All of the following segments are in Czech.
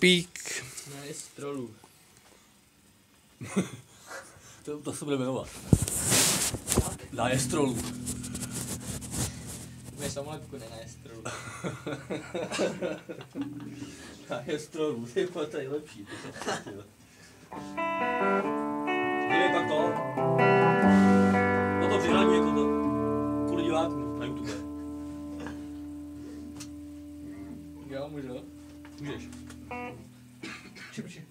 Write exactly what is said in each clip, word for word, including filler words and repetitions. Pík. Nájezd trolů. to, to se bude jmenovat. Nájezd trolů. Mě samolepku ne nájezd trolů. Nájezd trolů, ty je to nejlepší. Dělej pak to. Toto přihradí jako to kvůli divákům na YouTube. Jo, můžu? Můžeš. Připrši.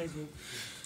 Thank you.